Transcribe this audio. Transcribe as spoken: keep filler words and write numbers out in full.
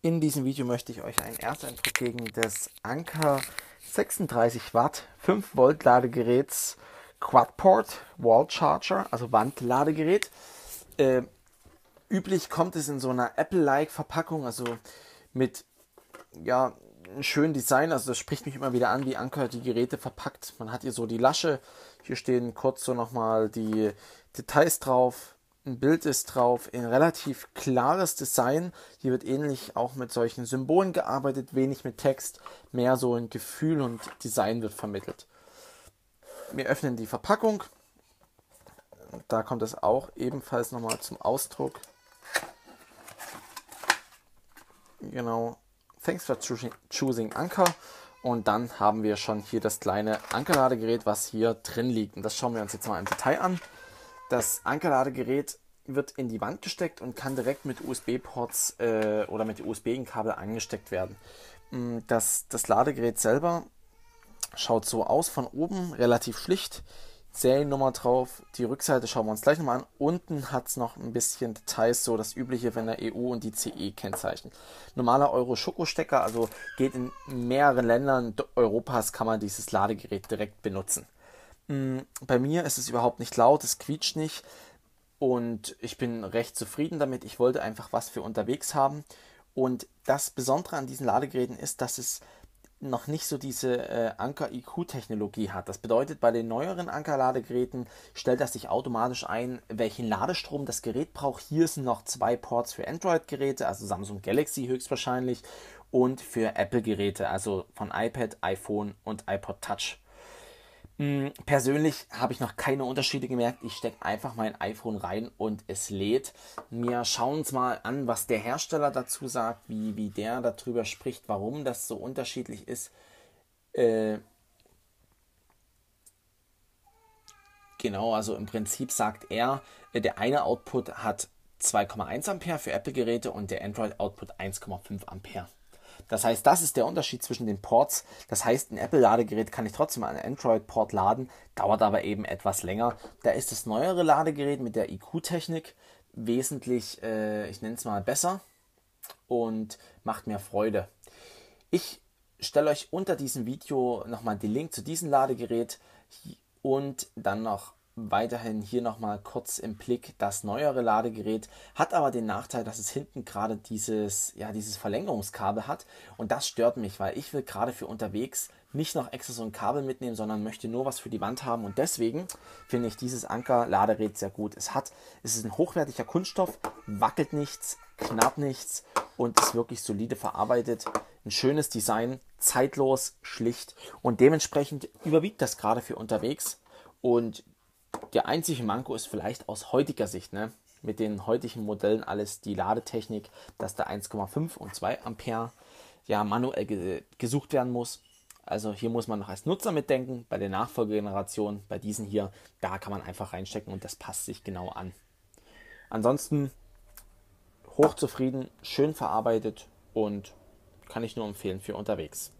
In diesem Video möchte ich euch einen Ersteindruck geben des Anker sechsunddreißig Watt fünf Volt Ladegeräts Quadport Wall Charger, also Wandladegerät. Äh, üblich kommt es in so einer Apple-like Verpackung, also mit ja, einem schönen Design. Also das spricht mich immer wieder an, wie Anker die Geräte verpackt. Man hat hier so die Lasche, hier stehen kurz so nochmal die Details drauf. Ein Bild ist drauf, ein relativ klares Design. Hier wird ähnlich auch mit solchen Symbolen gearbeitet, wenig mit Text, mehr so ein Gefühl und Design wird vermittelt. Wir öffnen die Verpackung. Da kommt es auch ebenfalls nochmal zum Ausdruck. Genau, thanks for choosing Anker. Und dann haben wir schon hier das kleine Anker-Ladegerät, was hier drin liegt. Und das schauen wir uns jetzt mal im Detail an. Das Anker-Ladegerät wird in die Wand gesteckt und kann direkt mit U S B-Ports äh, oder mit U S B-Kabel angesteckt werden. Das, das Ladegerät selber schaut so aus von oben, relativ schlicht. Seriennummer drauf, die Rückseite schauen wir uns gleich nochmal an. Unten hat es noch ein bisschen Details, so das übliche von der E U und die C E-Kennzeichen. Normaler Euro-Schoko-Stecker, also geht in mehreren Ländern Europas, kann man dieses Ladegerät direkt benutzen. Bei mir ist es überhaupt nicht laut, es quietscht nicht und ich bin recht zufrieden damit. Ich wollte einfach was für unterwegs haben und das Besondere an diesen Ladegeräten ist, dass es noch nicht so diese äh, Anker I Q Technologie hat. Das bedeutet, bei den neueren Anker Ladegeräten stellt das sich automatisch ein, welchen Ladestrom das Gerät braucht. Hier sind noch zwei Ports für Android-Geräte, also Samsung Galaxy höchstwahrscheinlich und für Apple-Geräte, also von iPad, iPhone und iPod Touch. Persönlich habe ich noch keine Unterschiede gemerkt. Ich stecke einfach mein iPhone rein und es lädt. Wir schauen uns mal an, was der Hersteller dazu sagt, wie, wie der darüber spricht, warum das so unterschiedlich ist. Äh genau, also im Prinzip sagt er, der eine Output hat zwei Komma eins Ampere für Apple-Geräte und der Android-Output eins Komma fünf Ampere. Das heißt, das ist der Unterschied zwischen den Ports. Das heißt, ein Apple-Ladegerät kann ich trotzdem an einen Android-Port laden, dauert aber eben etwas länger. Da ist das neuere Ladegerät mit der I Q-Technik wesentlich, äh, ich nenne es mal, besser und macht mehr Freude. Ich stelle euch unter diesem Video nochmal den Link zu diesem Ladegerät und dann noch weiterhin hier nochmal kurz im Blick das neuere Ladegerät, hat aber den Nachteil, dass es hinten gerade dieses, ja, dieses Verlängerungskabel hat und das stört mich, weil ich will gerade für unterwegs nicht noch extra so ein Kabel mitnehmen, sondern möchte nur was für die Wand haben und deswegen finde ich dieses Anker-Ladegerät sehr gut. Es hat, es ist ein hochwertiger Kunststoff, wackelt nichts, knarrt nichts und ist wirklich solide verarbeitet. Ein schönes Design, zeitlos, schlicht und dementsprechend überwiegt das gerade für unterwegs und der einzige Manko ist vielleicht aus heutiger Sicht, ne? Mit den heutigen Modellen alles die Ladetechnik, dass da eins Komma fünf und zwei Ampere ja, manuell ge gesucht werden muss. Also hier muss man noch als Nutzer mitdenken, bei der Nachfolgegeneration, bei diesen hier, da kann man einfach reinstecken und das passt sich genau an. Ansonsten hochzufrieden, schön verarbeitet und kann ich nur empfehlen für unterwegs.